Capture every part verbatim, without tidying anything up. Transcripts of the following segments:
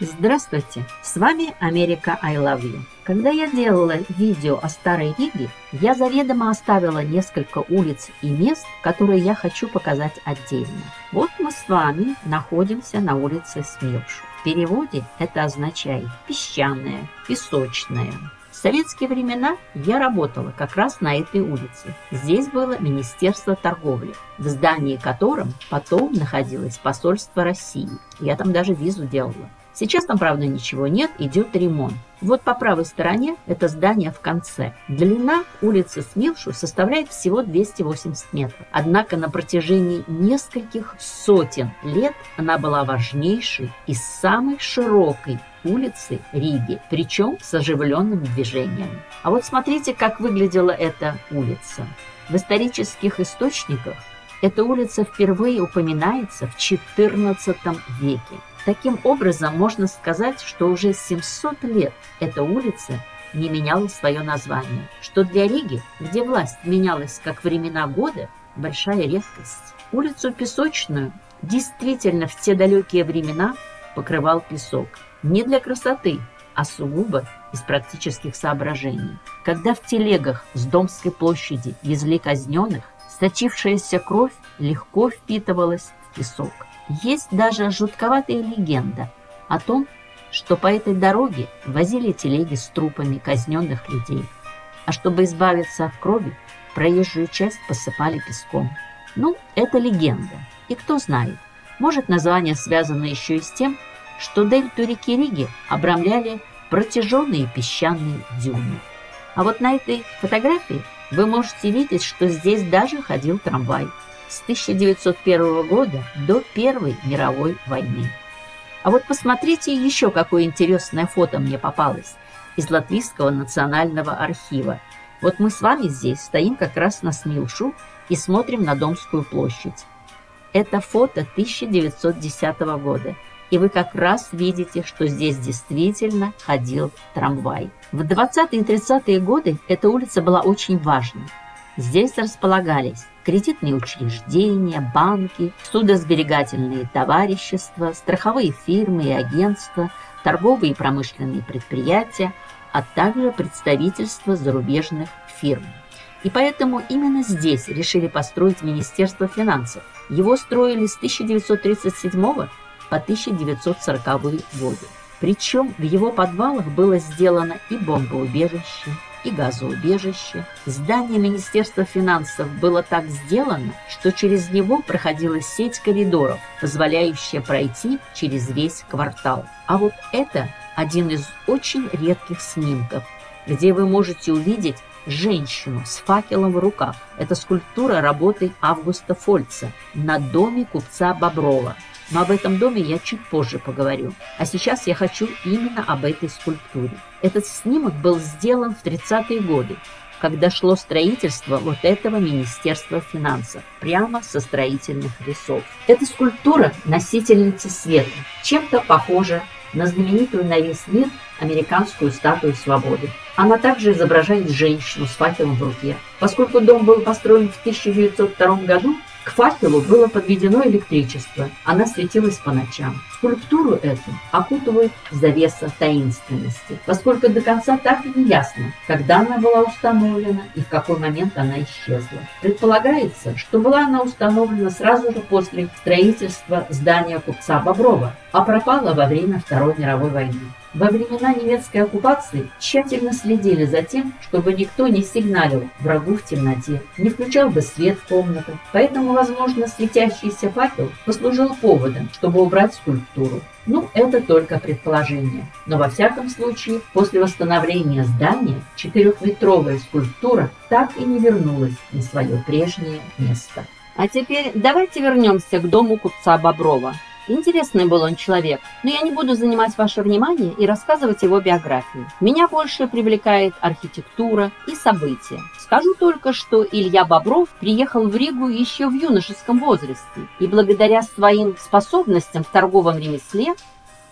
Здравствуйте, с вами Америка I Love You. Когда я делала видео о Старой Риге, я заведомо оставила несколько улиц и мест, которые я хочу показать отдельно. Вот мы с вами находимся на улице Смилшу. В переводе это означает «песчаная», «песочная». В советские времена я работала как раз на этой улице. Здесь было Министерство торговли, в здании котором потом находилось посольство России. Я там даже визу делала. Сейчас там, правда, ничего нет, идет ремонт. Вот по правой стороне это здание в конце. Длина улицы Смилшу составляет всего двести восемьдесят метров. Однако на протяжении нескольких сотен лет она была важнейшей и самой широкой улицы Риги, причем с оживленным движением. А вот смотрите, как выглядела эта улица. В исторических источниках эта улица впервые упоминается в четырнадцатом веке. Таким образом, можно сказать, что уже семьсот лет эта улица не меняла свое название, что для Риги, где власть менялась как времена года, большая редкость. Улицу Песочную действительно в те далекие времена покрывал песок. Не для красоты, а сугубо из практических соображений. Когда в телегах с Домской площади везли казненных, сочившаяся кровь легко впитывалась в песок. Есть даже жутковатая легенда о том, что по этой дороге возили телеги с трупами казненных людей, а чтобы избавиться от крови, проезжую часть посыпали песком. Ну, это легенда, и кто знает, может, название связано еще и с тем, что дельту реки Риги обрамляли протяженные песчаные дюны. А вот на этой фотографии вы можете видеть, что здесь даже ходил трамвай с тысяча девятьсот первого года до Первой мировой войны. А вот посмотрите еще, какое интересное фото мне попалось из Латвийского национального архива. Вот мы с вами здесь стоим как раз на Смилшу и смотрим на Домскую площадь. Это фото тысяча девятьсот десятого года. И вы как раз видите, что здесь действительно ходил трамвай. В двадцатые и тридцатые годы эта улица была очень важной. Здесь располагались кредитные учреждения, банки, судосберегательные товарищества, страховые фирмы и агентства, торговые и промышленные предприятия, а также представительства зарубежных фирм. И поэтому именно здесь решили построить Министерство финансов. Его строили с тысяча девятьсот тридцать седьмого года по тысяча девятьсот сороковые годы. Причем в его подвалах было сделано и бомбоубежище, и газоубежище. Здание Министерства финансов было так сделано, что через него проходила сеть коридоров, позволяющая пройти через весь квартал. А вот это один из очень редких снимков, где вы можете увидеть женщину с факелом в руках. Это скульптура работы Августа Фольца на доме купца Боброва. Но об этом доме я чуть позже поговорю. А сейчас я хочу именно об этой скульптуре. Этот снимок был сделан в тридцатые годы, когда шло строительство вот этого Министерства финансов, прямо со строительных лесов. Эта скульптура носительница света, чем-то похожа на знаменитую на весь мир американскую статую свободы. Она также изображает женщину с факелом в руке. Поскольку дом был построен в тысяча девятьсот втором году, к факелу было подведено электричество, она светилась по ночам. Скульптуру эту окутывает завеса таинственности, поскольку до конца так и не ясно, когда она была установлена и в какой момент она исчезла. Предполагается, что была она установлена сразу же после строительства здания купца Боброва, а пропала во время Второй мировой войны. Во времена немецкой оккупации тщательно следили за тем, чтобы никто не сигналил врагу в темноте, не включал бы свет в комнату. Поэтому, возможно, светящийся факел послужил поводом, чтобы убрать скульптуру. Ну, это только предположение. Но во всяком случае, после восстановления здания четырехметровая скульптура так и не вернулась на свое прежнее место. А теперь давайте вернемся к дому купца Боброва. Интересный был он человек, но я не буду занимать ваше внимание и рассказывать его биографию. Меня больше привлекает архитектура и события. Скажу только, что Илья Бобров приехал в Ригу еще в юношеском возрасте, и благодаря своим способностям в торговом ремесле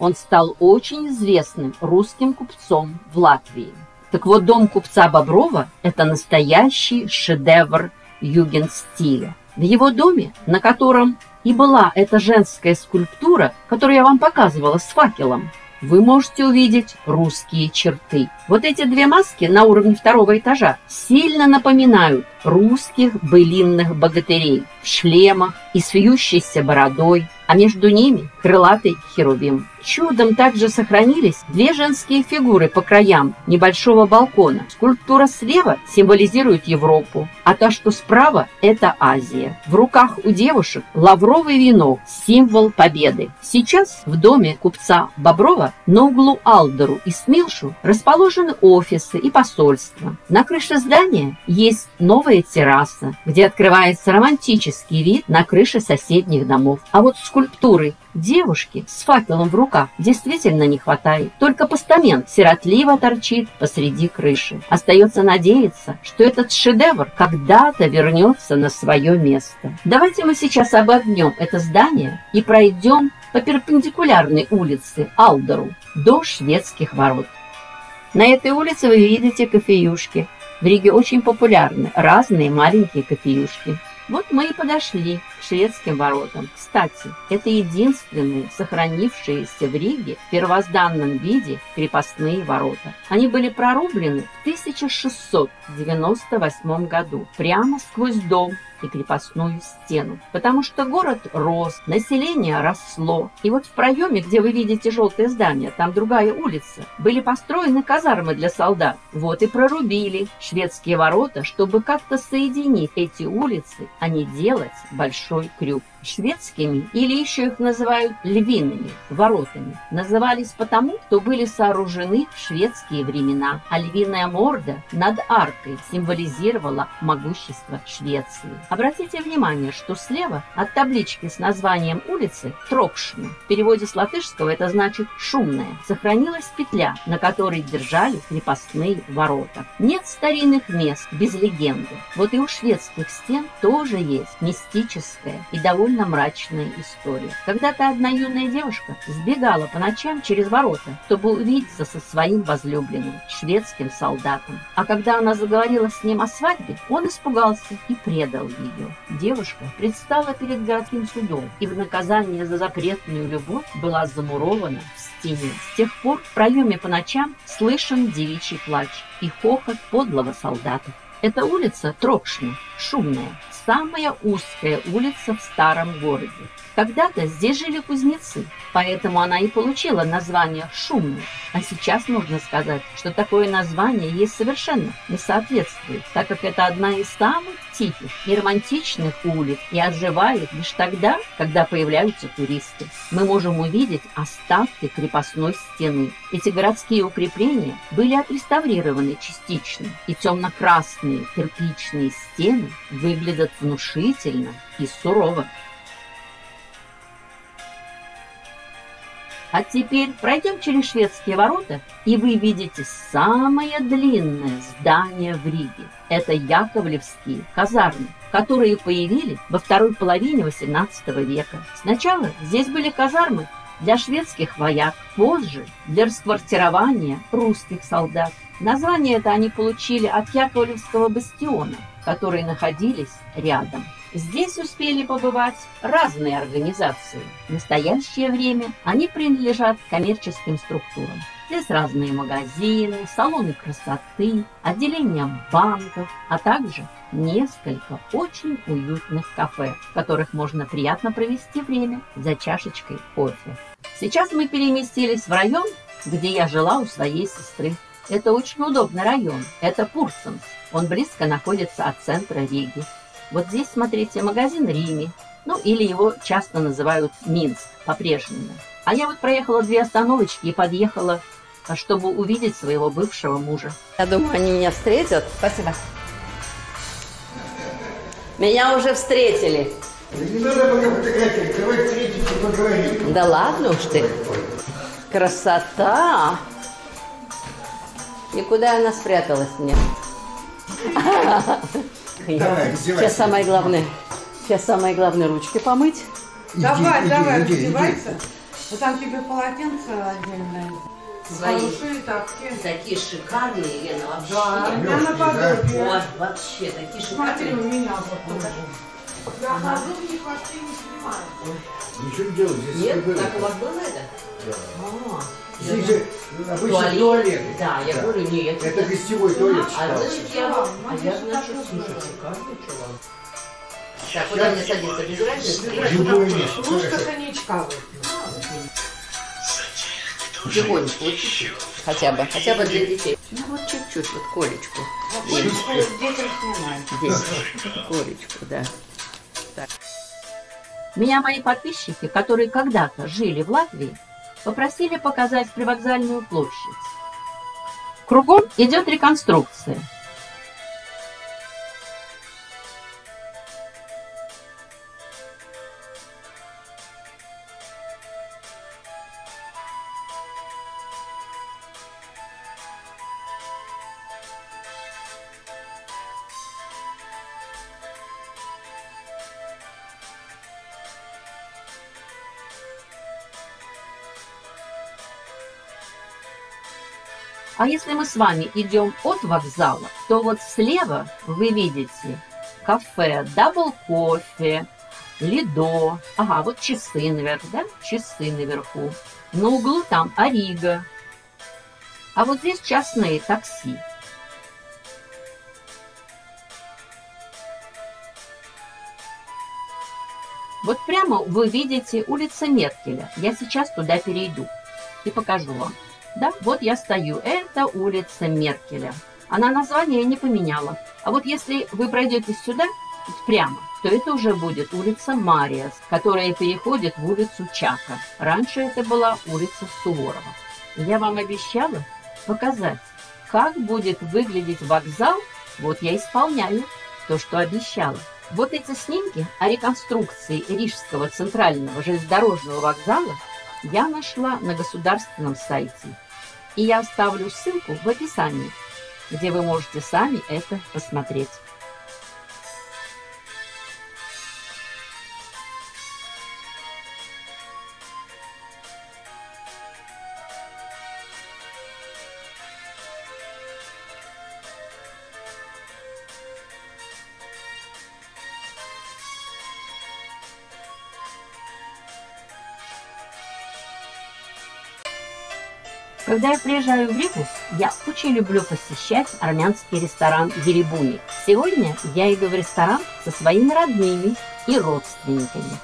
он стал очень известным русским купцом в Латвии. Так вот, дом купца Боброва – это настоящий шедевр югенстиля. В его доме, на котором и была эта женская скульптура, которую я вам показывала с факелом, вы можете увидеть русские черты. Вот эти две маски на уровне второго этажа сильно напоминают русских былинных богатырей в шлемах и с вьющейся бородой, а между ними крылатый херувим. Чудом также сохранились две женские фигуры по краям небольшого балкона. Скульптура слева символизирует Европу, а та, что справа, это Азия. В руках у девушек лавровый венок, символ победы. Сейчас в доме купца Боброва на углу Алдору и Смилшу расположены офисы и посольства. На крыше здания есть новая терраса, где открывается романтический вид на крыши соседних домов. А вот скульптуры девушки с факелом в руках действительно не хватает. Только постамент сиротливо торчит посреди крыши. Остается надеяться, что этот шедевр когда-то вернется на свое место. Давайте мы сейчас обогнем это здание и пройдем по перпендикулярной улице Алдору до Шведских ворот. На этой улице вы видите кофеюшки. В Риге очень популярны разные маленькие кофеюшки. Вот мы и подошли к Шведским воротам. Кстати, это единственные сохранившиеся в Риге в первозданном виде крепостные ворота. Они были прорублены в тысяча шестьсот девяносто восьмом году прямо сквозь дом и крепостную стену, потому что город рос, население росло. И вот в проеме, где вы видите желтое здание, там другая улица, были построены казармы для солдат. Вот и прорубили Шведские ворота, чтобы как-то соединить эти улицы, а не делать большой крюк. Шведскими, или еще их называют львиными воротами, назывались потому, что были сооружены в шведские времена, а львиная морда над аркой символизировала могущество Швеции. Обратите внимание, что слева от таблички с названием улицы Тропшна, в переводе с латышского это значит «шумная», сохранилась петля, на которой держали крепостные ворота. Нет старинных мест без легенды. Вот и у шведских стен тоже есть мистическая и довольно мрачная история. Когда-то одна юная девушка сбегала по ночам через ворота, чтобы увидеться со своим возлюбленным, шведским солдатом. А когда она заговорила с ним о свадьбе, он испугался и предал ее. Девушка предстала перед городским судом и в наказание за запретную любовь была замурована в стене. С тех пор в проеме по ночам слышен девичий плач и хохот подлого солдата. Эта улица Тропшна, шумная, самая узкая улица в старом городе. Когда-то здесь жили кузнецы, поэтому она и получила название «шумная». А сейчас нужно сказать, что такое название ей совершенно не соответствует, так как это одна из самых тихих и романтичных улиц и оживает лишь тогда, когда появляются туристы. Мы можем увидеть остатки крепостной стены. Эти городские укрепления были отреставрированы частично, и темно-красные кирпичные стены выглядят внушительно и сурово. А теперь пройдем через Шведские ворота, и вы видите самое длинное здание в Риге. Это Яковлевские казармы, которые появились во второй половине восемнадцатого века. Сначала здесь были казармы для шведских вояк, позже для расквартирования русских солдат. Название это они получили от Яковлевского бастиона, которые находились рядом. Здесь успели побывать разные организации. В настоящее время они принадлежат коммерческим структурам. Здесь разные магазины, салоны красоты, отделения банков, а также несколько очень уютных кафе, в которых можно приятно провести время за чашечкой кофе. Сейчас мы переместились в район, где я жила у своей сестры. Это очень удобный район, это Пурсенс. Он близко находится от центра Риги. Вот здесь, смотрите, магазин Рими, ну или его часто называют Минс по-прежнему. А я вот проехала две остановочки и подъехала, чтобы увидеть своего бывшего мужа. Я думаю, они меня встретят. Спасибо. Меня уже встретили. Не надо пока фотографировать, давай встретимся, поговорим. Да ладно уж ты. Красота. И куда она спряталась мне? Давай, сейчас самое главное, сейчас самое главное ручки помыть. Иди, давай, иди, давай, иди, раздевайся. Иди. Вот там тебе полотенце отдельное. Свои хорошие тапки. Такие шикарные, Лена, вообще. Да, я на подруге. Вот, вообще, такие шикарные. Смотри, у меня вот. Захожу в них, вообще не снимаю. Ничего не делаю, здесь нет, так это. У вас было это? Да. О, здесь же обычно туалет. туалет. Да, я да. говорю, нет. Это я... гостевой туалет. А значит, я вам нашу слушаю. Так, куда мне садиться? Без разницы? Просто коньячка. Тихонечко, вот чуть-чуть. Хотя бы, хотя бы для детей. Ну вот чуть-чуть, вот колечку. А колечку детям снимаем. Детям. Колечку, да. Так. Меня мои подписчики, которые когда-то жили в Латвии, попросили показать Привокзальную площадь. Кругом идет реконструкция. А если мы с вами идем от вокзала, то вот слева вы видите кафе, дабл кофе, лидо. Ага, вот часы наверху, да? Часы наверху. На углу там Арига. А вот здесь частные такси. Вот прямо вы видите улица Меркеля. Я сейчас туда перейду и покажу вам. Да, вот я стою. Это улица Меркеля. Она название не поменяла. А вот если вы пройдете сюда, прямо, то это уже будет улица Мариас, которая переходит в улицу Чака. Раньше это была улица Суворова. Я вам обещала показать, как будет выглядеть вокзал. Вот я исполняю то, что обещала. Вот эти снимки о реконструкции Рижского центрального железнодорожного вокзала я нашла на государственном сайте. И я оставлю ссылку в описании, где вы можете сами это посмотреть. Когда я приезжаю в Ригу, я очень люблю посещать армянский ресторан Еребуни. Сегодня я иду в ресторан со своими родными и родственниками.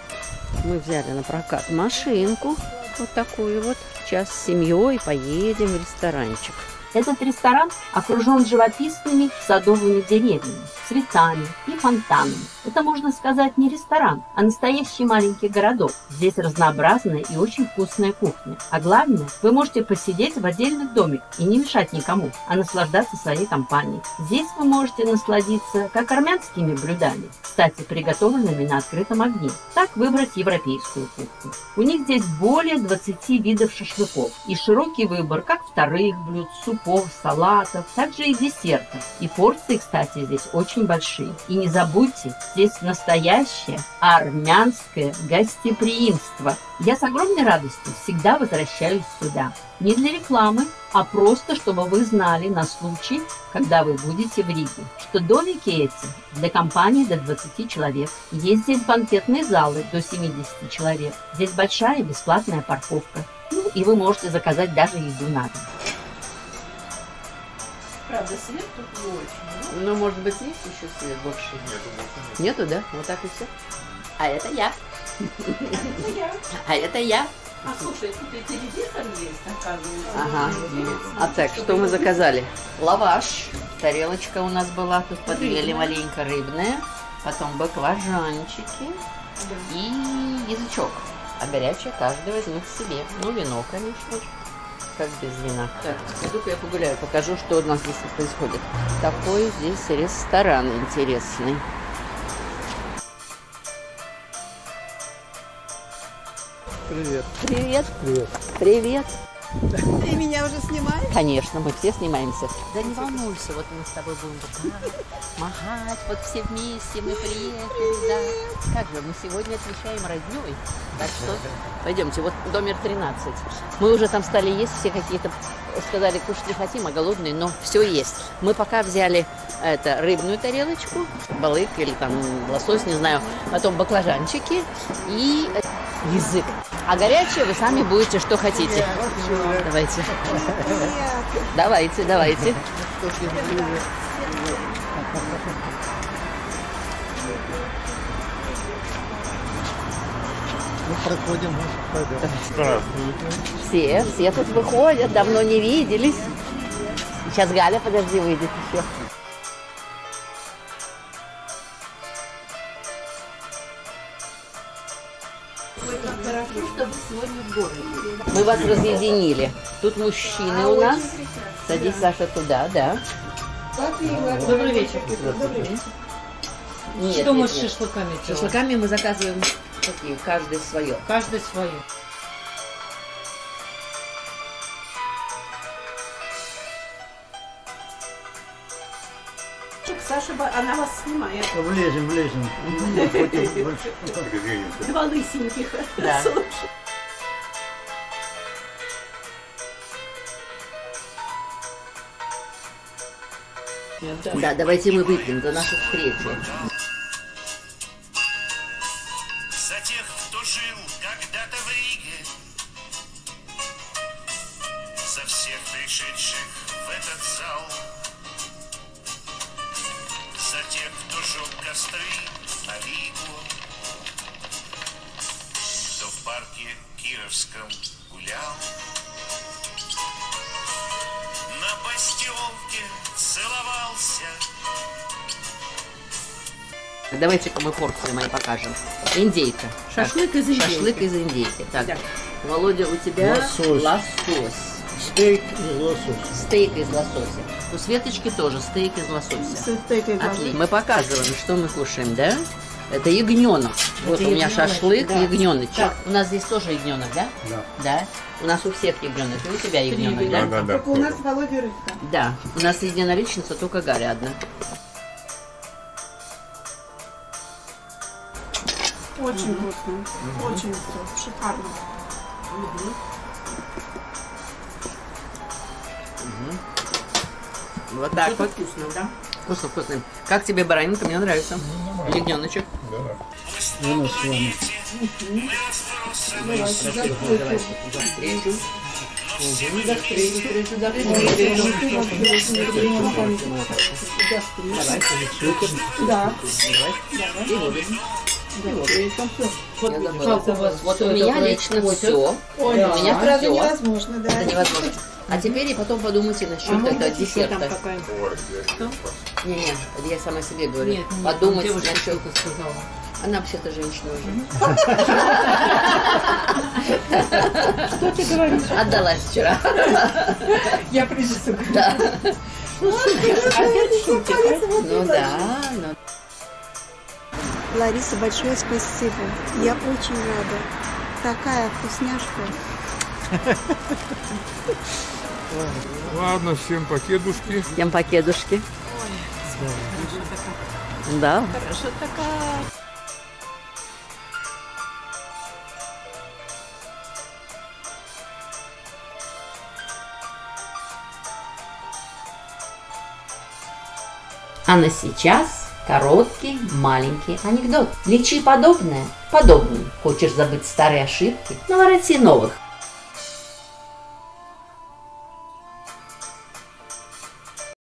Мы взяли на прокат машинку, вот такую вот. Сейчас с семьей поедем в ресторанчик. Этот ресторан окружен живописными садовыми деревьями, цветами и фонтанами. Это, можно сказать, не ресторан, а настоящий маленький городок. Здесь разнообразная и очень вкусная кухня. А главное, вы можете посидеть в отдельных домиках и не мешать никому, а наслаждаться своей компанией. Здесь вы можете насладиться как армянскими блюдами, кстати, приготовленными на открытом огне, так выбрать европейскую кухню. У них здесь более двадцати видов шашлыков и широкий выбор как вторых блюд, суп, салатов, также и десертов. И порции, кстати, здесь очень большие. И не забудьте, здесь настоящее армянское гостеприимство. Я с огромной радостью всегда возвращаюсь сюда. Не для рекламы, а просто, чтобы вы знали на случай, когда вы будете в Риге, что домики эти для компании до двадцати человек. Есть здесь банкетные залы до семидесяти человек. Здесь большая бесплатная парковка. Ну и вы можете заказать даже еду на дом. Правда, свет тут не очень, да? Ну, может быть, есть еще свет больше? Нету, нету. Нету, да? Вот так и все. А это я. Это я. А это я. А слушай, тут и телевизор есть, оказывается. Ага. А так, что мы заказали? Лаваш. Тарелочка у нас была. Тут подвели маленько рыбная. Потом баклажанчики. И язычок. А горячее каждый возьмет себе. Ну, вино, конечно же. Как без вина. Так, пойду-ка я погуляю, покажу, что у нас здесь происходит. Такой здесь ресторан интересный. Привет. Привет. Привет. Привет. Ты меня уже снимаешь? Конечно, мы все снимаемся. Да не волнуйся, вот мы с тобой будем махать, вот все вместе мы приехали, да. Как же, мы сегодня отвечаем роднёй, так что пойдемте, вот номер тринадцать. Мы уже там стали есть, все какие-то сказали, кушать не хотим, а голодные, но все есть. Мы пока взяли это, рыбную тарелочку, балык или там лосось, не знаю, потом баклажанчики и язык. А горячее вы сами будете, что хотите. Давайте. Давайте, давайте. Мы проходим. Все, все тут выходят, давно не виделись. Сейчас Галя, подожди, выйдет еще. Мы вас разъединили. Тут мужчины у нас. Садись, Саша, туда, да. Добрый вечер. Добрый вечер. Нет, что нет, мы нет. с шашлыками делаем? Шашлыками мы заказываем такие, каждый свое. Каждый свое. Саша, она вас снимает. Влезем, влезем. Два лысеньких. Да. Да, давайте мы выпьем за нашу встречу. За тех, кто жил когда-то в Риге, за всех пришедших в этот зал, за тех, кто жег костры на Ригу, кто в парке Кировском гулял, на бастионке целовался. Давайте-ка мы порции мои покажем. Индейка. Шашлык так. из индейки. Шашлык из индейки. Так, да. Володя, у тебя лосось. лосось. Стейк из лосося. Стейк из лосося. У Светочки тоже стейк из лосося. Стейк из лосося. Мы показываем, что мы кушаем, да? Это ягненок. Это вот ягненок. У меня шашлык, да. ягненочек. Так. У нас здесь тоже ягненок, да? Да. Да. У нас у всех ягненок. И у тебя ягненок, да? Да, да, да. Только у нас Володя рыбка. Да. У нас единоличница, только Галя одна. Очень вкусно. Mm-hmm. Очень вкусно. Шикарно. Mm-hmm. Вот так вот. Вкусно, да? Вкусно, вкусно. Как тебе баранинка? Мне нравится. Mm-hmm. Ягненочек. Да. У нас с вами. Да. Вот, у вас, вот у меня лично все. все. Ой, да. У меня это все. невозможно, да. Это невозможно. А теперь и потом подумайте насчет а этого десерта. Не, не, я сама себе говорю. Нет, нет, подумайте насчет. Она вообще-то женщина уже. Что ты говоришь? Отдалась вчера. Я прижу. Да. Ну да, ну. Лариса, большое спасибо. Я очень рада. Такая вкусняшка. Ладно, всем покедушки. Всем покедушки. Ой, хорошо-то как. Да. Хорошо-то как. А на сейчас... Короткий, маленький анекдот. Лечи подобное, подобным. Хочешь забыть старые ошибки? Навороти новых.